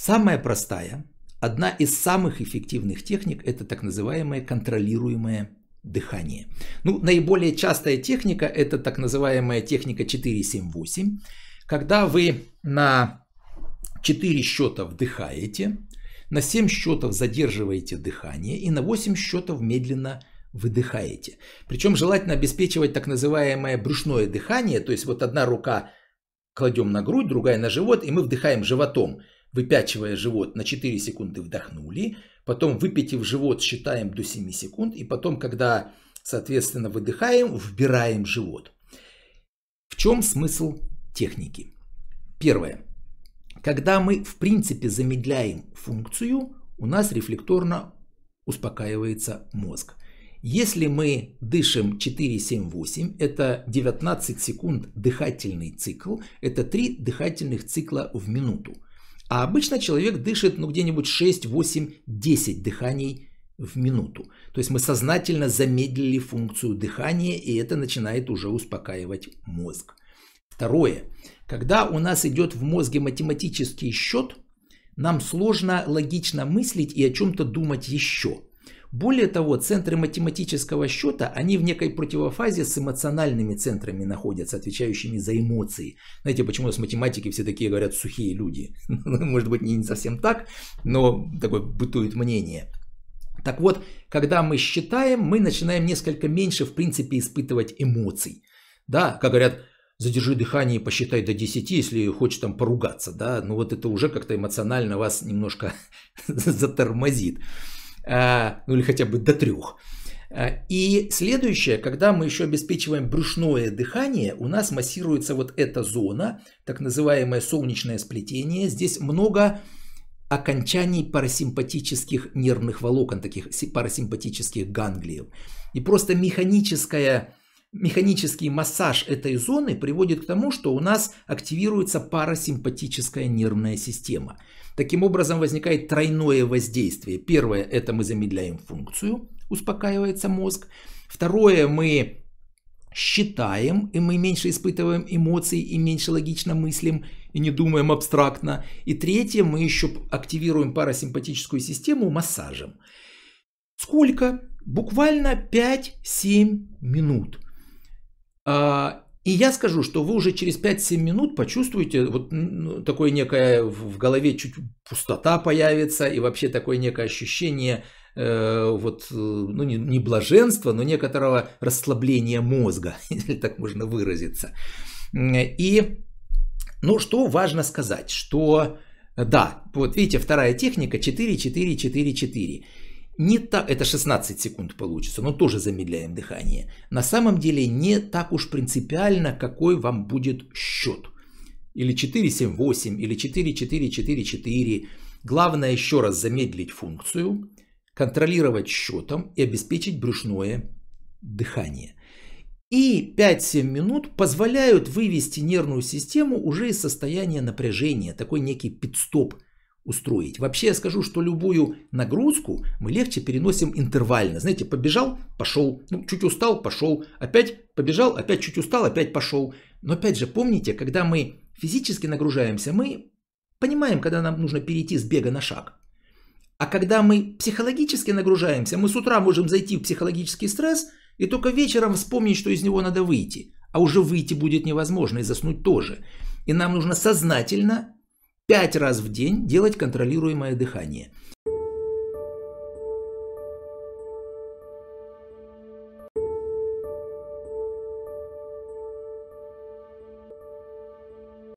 Самая простая, одна из самых эффективных техник – это так называемое контролируемое дыхание. Ну, наиболее частая техника – это так называемая техника 4-7-8. Когда вы на 4 счета вдыхаете, на 7 счетов задерживаете дыхание и на 8 счетов медленно выдыхаете. Причем желательно обеспечивать так называемое брюшное дыхание, то есть вот одна рука кладем на грудь, другая на живот, и мы вдыхаем животом, выпячивая живот, на 4 секунды вдохнули, потом выпятив живот, считаем до 7 секунд, и потом, когда, соответственно, выдыхаем, вбираем живот. В чем смысл техники? Первое. Когда мы, в принципе, замедляем функцию, у нас рефлекторно успокаивается мозг. Если мы дышим 4-7-8, это 19 секунд дыхательный цикл, это 3 дыхательных цикла в минуту. А обычно человек дышит ну, где-нибудь 6, 8, 10 дыханий в минуту. То есть мы сознательно замедлили функцию дыхания, и это начинает уже успокаивать мозг. Второе. Когда у нас идет в мозге математический счет, нам сложно логично мыслить и о чем-то думать еще. Более того, центры математического счета, они в некой противофазе с эмоциональными центрами находятся, отвечающими за эмоции. Знаете, почему с математики все такие говорят сухие люди? Может быть, не совсем так, но такое бытует мнение. Так вот, когда мы считаем, мы начинаем несколько меньше, в принципе, испытывать эмоций. Да, как говорят, задержи дыхание и посчитай до 10, если хочешь там поругаться. Да, ну вот это уже как-то эмоционально вас немножко затормозит. Ну или хотя бы до 3. И следующее, когда мы еще обеспечиваем брюшное дыхание, у нас массируется вот эта зона, так называемое солнечное сплетение. Здесь много окончаний парасимпатических нервных волокон, таких парасимпатических ганглиев. И просто механический массаж этой зоны приводит к тому, что у нас активируется парасимпатическая нервная система. Таким образом возникает тройное воздействие. Первое, это мы замедляем функцию, успокаивается мозг. Второе, мы считаем, и мы меньше испытываем эмоций, и меньше логично мыслим, и не думаем абстрактно. И третье, мы еще активируем парасимпатическую систему массажем. Сколько? Буквально 5-7 минут. И я скажу, что вы уже через 5-7 минут почувствуете вот такое некое в голове чуть пустота появится и вообще такое некое ощущение ну, не блаженства, но некоторого расслабления мозга, если так можно выразиться. И ну, что важно сказать, что да, вот видите, вторая техника 4-4-4-4. Не так, это 16 секунд получится, но тоже замедляем дыхание. На самом деле не так уж принципиально, какой вам будет счет. Или 4-7-8, или 4-4-4-4. Главное еще раз замедлить функцию, контролировать счетом и обеспечить брюшное дыхание. И 5-7 минут позволяют вывести нервную систему уже из состояния напряжения, такой некий пит-стоп устроить. Вообще я скажу, что любую нагрузку мы легче переносим интервально. Знаете, побежал, пошел, ну, чуть устал, пошел, опять побежал, опять чуть устал, опять пошел. Но опять же, помните, когда мы физически нагружаемся, мы понимаем, когда нам нужно перейти с бега на шаг. А когда мы психологически нагружаемся, мы с утра можем зайти в психологический стресс и только вечером вспомнить, что из него надо выйти. А уже выйти будет невозможно и заснуть тоже. И нам нужно сознательно 5 раз в день делать контролируемое дыхание.